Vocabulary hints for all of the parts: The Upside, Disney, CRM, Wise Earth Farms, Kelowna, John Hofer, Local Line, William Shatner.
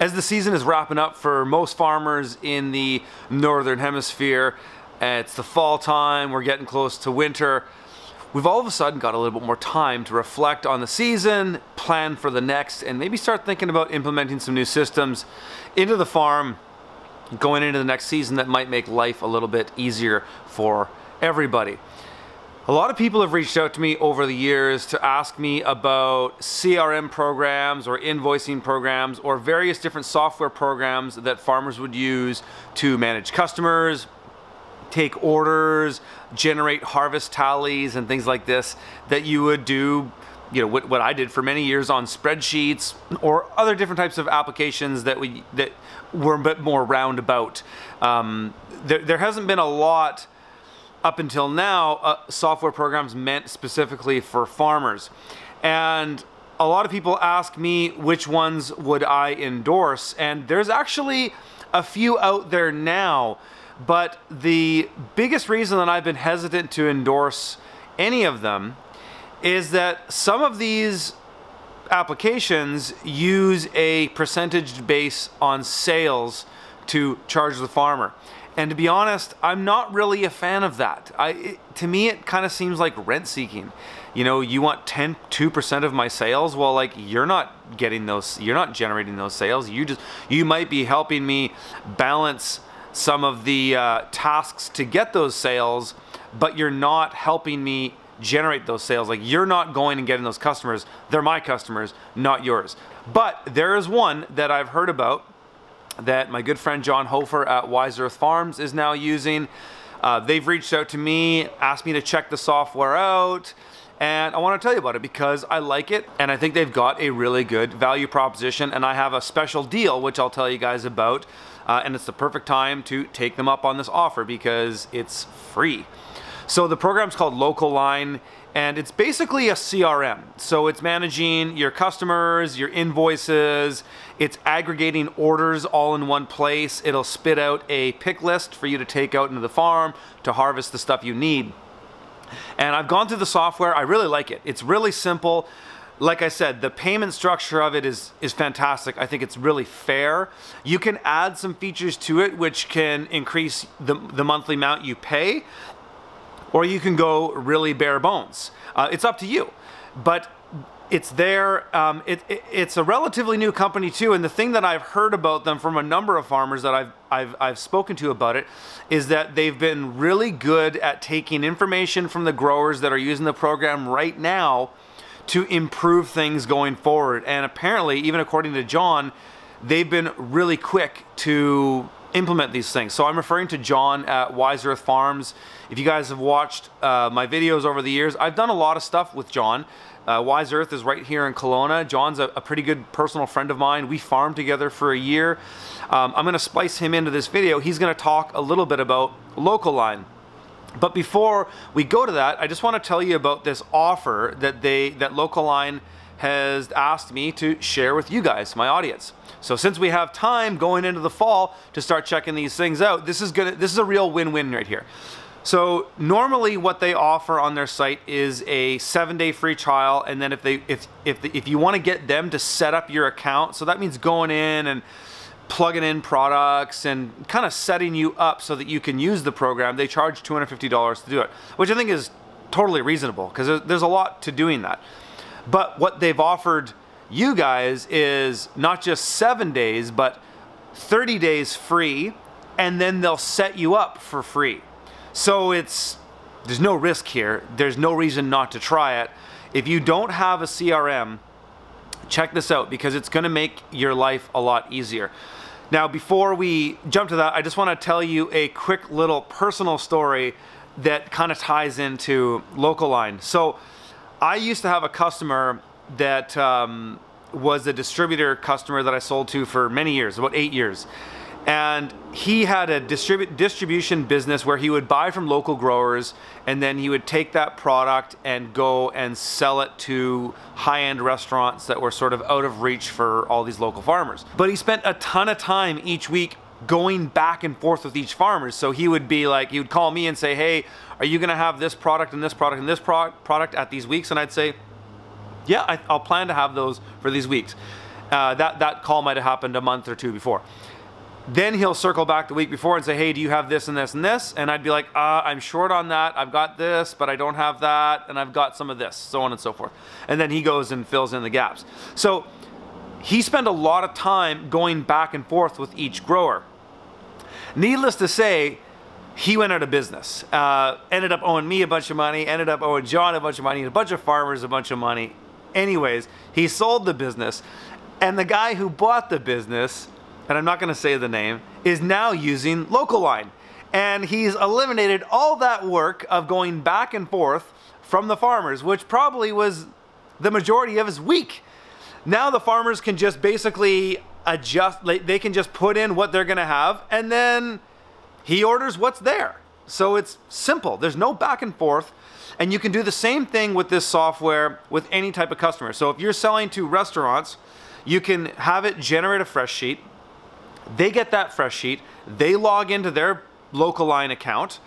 As the season is wrapping up for most farmers in the northern hemisphere, it's the fall time, we're getting close to winter. We've all of a sudden got a little bit more time to reflect on the season, plan for the next, and maybe start thinking about implementing some new systems into the farm going into the next season that might make life a little bit easier for everybody. A lot of people have reached out to me over the years to ask me about CRM programs or invoicing programs or various different software programs that farmers would use to manage customers, take orders, generate harvest tallies and things like this that you would do, you know, what I did for many years on spreadsheets or other different types of applications that were a bit more roundabout. There hasn't been a lot up until now, software programs meant specifically for farmers. And a lot of people ask me which ones would I endorse, and there's actually a few out there now. But the biggest reason that I've been hesitant to endorse any of them is that some of these applications use a percentage base on sales to charge the farmer. And to be honest, I'm not really a fan of that. To me, it kind of seems like rent seeking. You know, you want 2% of my sales? Well, like, you're not getting those, you're not generating those sales. You might be helping me balance some of the tasks to get those sales, but you're not helping me generate those sales. Like, you're not going and getting those customers. They're my customers, not yours. But there is one that I've heard about that my good friend John Hofer at Wise Earth Farms is now using. They've reached out to me, asked me to check the software out, and I want to tell you about it because I like it and I think they've got a really good value proposition, and I have a special deal which I'll tell you guys about, and it's the perfect time to take them up on this offer because it's free. So the program's called Local Line, and it's basically a CRM. So it's managing your customers, your invoices, it's aggregating orders all in one place. It'll spit out a pick list for you to take out into the farm to harvest the stuff you need. And I've gone through the software. I really like it. It's really simple. Like I said, the payment structure of it is fantastic. I think it's really fair. You can add some features to it which can increase the monthly amount you pay, or you can go really bare bones. It's up to you, but it's there. It's a relatively new company too, and the thing that I've heard about them from a number of farmers that I've spoken to about it is that they've been really good at taking information from the growers that are using the program right now to improve things going forward. And apparently, even according to John, they've been really quick to implement these things. So I'm referring to John at Wise Earth Farms. If you guys have watched my videos over the years, I've done a lot of stuff with John. Wise Earth is right here in Kelowna. John's a pretty good personal friend of mine. We farmed together for a year. I'm going to splice him into this video. He's going to talk a little bit about Local Line. But before we go to that, I just want to tell you about this offer that Local Line has asked me to share with you guys, my audience. So since we have time going into the fall to start checking these things out, this is a real win-win right here. So normally what they offer on their site is a 7-day free trial, and then if you want to get them to set up your account, so that means going in and plugging in products and kind of setting you up so that you can use the program, they charge $250 to do it, which I think is totally reasonable because there's a lot to doing that. But what they've offered you guys is not just 7 days, but 30 days free, and then they'll set you up for free. So there's no risk here. There's no reason not to try it. If you don't have a CRM, check this out because it's going to make your life a lot easier. Now, before we jump to that, I just want to tell you a quick little personal story that kind of ties into Local Line. So I used to have a customer that was a distributor customer that I sold to for many years, about 8 years. And he had a distribution business where he would buy from local growers, and then he would take that product and go and sell it to high-end restaurants that were sort of out of reach for all these local farmers. But he spent a ton of time each week going back and forth with each farmer. So he would be like, he would call me and say, hey, are you gonna have this product and this product and this product at these weeks? And I'd say, yeah, I'll plan to have those for these weeks. That call might have happened a month or two before. Then he'll circle back the week before and say, hey, do you have this and this and this? And I'd be like, I'm short on that. I've got this, but I don't have that. And I've got some of this, so on and so forth. And then he goes and fills in the gaps. So he spent a lot of time going back and forth with each grower. Needless to say, he went out of business, ended up owing me a bunch of money, ended up owing John a bunch of money, a bunch of farmers a bunch of money. Anyways, he sold the business, and the guy who bought the business, and I'm not going to say the name, is now using Local Line. And he's eliminated all that work of going back and forth from the farmers, which probably was the majority of his week. Now the farmers can just basically adjust, they can just put in what they're going to have, and then he orders what's there. So it's simple. There's no back and forth. And you can do the same thing with this software with any type of customer. So if you're selling to restaurants, you can have it generate a fresh sheet. They get that fresh sheet. They log into their Local Line account,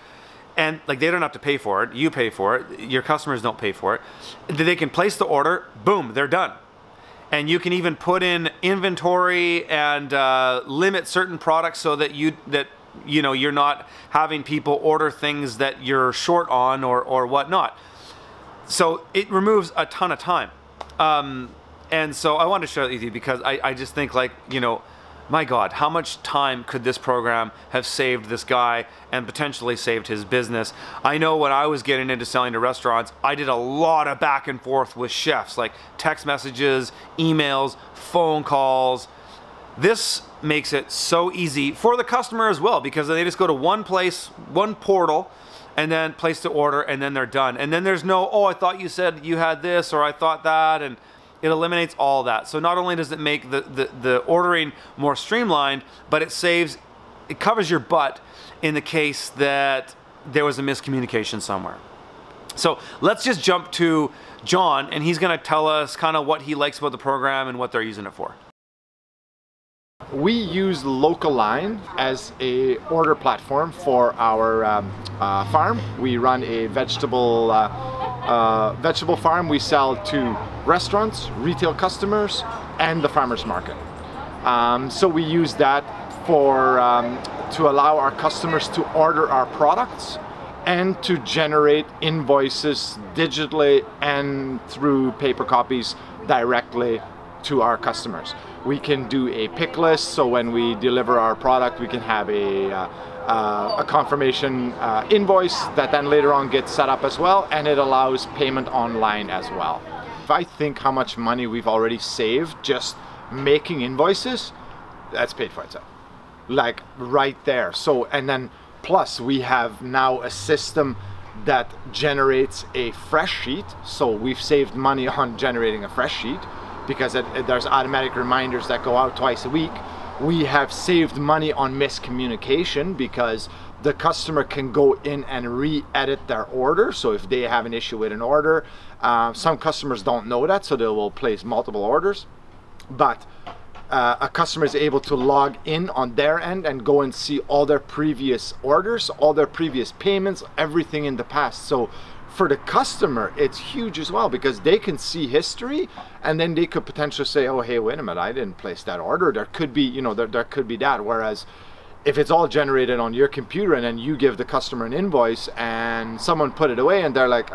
and like, they don't have to pay for it. You pay for it. Your customers don't pay for it. They can place the order. Boom, they're done. And you can even put in inventory and limit certain products so that you're not having people order things that you're short on or whatnot. So it removes a ton of time. And so I wanted to share it with you because I just think, like, you know, my God, how much time could this program have saved this guy and potentially saved his business? I know when I was getting into selling to restaurants, I did a lot of back and forth with chefs, like text messages, emails, phone calls. This makes it so easy for the customer as well, because they just go to one place, one portal, and then place the order, and then they're done. And then there's no, oh, I thought you said you had this, or I thought that, and it eliminates all that. So not only does it make the ordering more streamlined, but it saves, it covers your butt in the case that there was a miscommunication somewhere. So let's just jump to John, and he's gonna tell us kind of what he likes about the program and what they're using it for. We use Local Line as a order platform for our farm. We run a vegetable farm. We sell to restaurants, retail customers, and the farmers market. So we use that for to allow our customers to order our products and to generate invoices digitally and through paper copies directly to our customers. We can do a pick list, so when we deliver our product, we can have a confirmation invoice that then later on gets set up as well, and it allows payment online as well. If I think how much money we've already saved just making invoices, that's paid for itself, like right there. So, and then plus we have now a system that generates a fresh sheet, so we've saved money on generating a fresh sheet, because there's automatic reminders that go out twice a week. We have saved money on miscommunication because the customer can go in and re-edit their order. So if they have an issue with an order, some customers don't know that, so they will place multiple orders. But a customer is able to log in on their end and go and see all their previous orders, all their previous payments, everything in the past. So for the customer, it's huge as well, because they can see history, and then they could potentially say, oh, hey, wait a minute, I didn't place that order. There could be, you know, there could be that. Whereas if it's all generated on your computer and then you give the customer an invoice and someone put it away and they're like,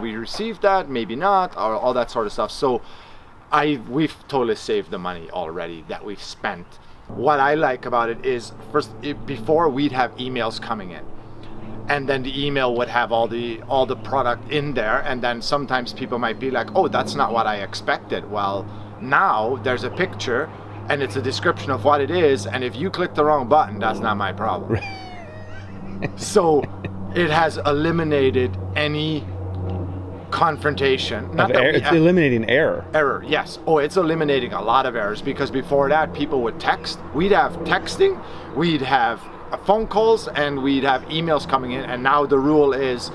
we received that? Maybe not, or all that sort of stuff. So we've totally saved the money already that we've spent. What I like about it is, first, before we'd have emails coming in, and then the email would have all the product in there, and then sometimes people might be like, oh, that's not what I expected. Well, now there's a picture and it's a description of what it is, and if you click the wrong button, that's not my problem. So it has eliminated any confrontation. Eliminating error. Error, yes. Oh, it's eliminating a lot of errors, because before that people would text. We'd have texting, we'd have phone calls, and we'd have emails coming in, and now the rule is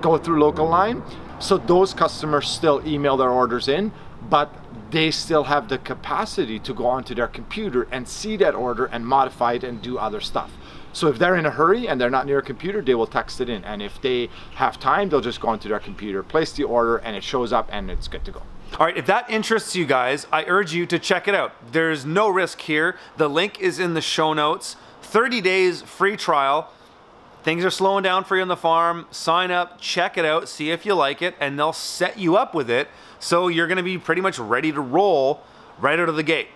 go through Local Line. So those customers still email their orders in, but they still have the capacity to go onto their computer and see that order and modify it and do other stuff. So if they're in a hurry and they're not near a computer, they will text it in, and if they have time, they'll just go onto their computer, place the order, and it shows up, and it's good to go. All right, if that interests you guys, I urge you to check it out. There's no risk here. The link is in the show notes. 30 days free trial. Things are slowing down for you on the farm. Sign up, check it out, see if you like it, and they'll set you up with it so you're gonna be pretty much ready to roll right out of the gate.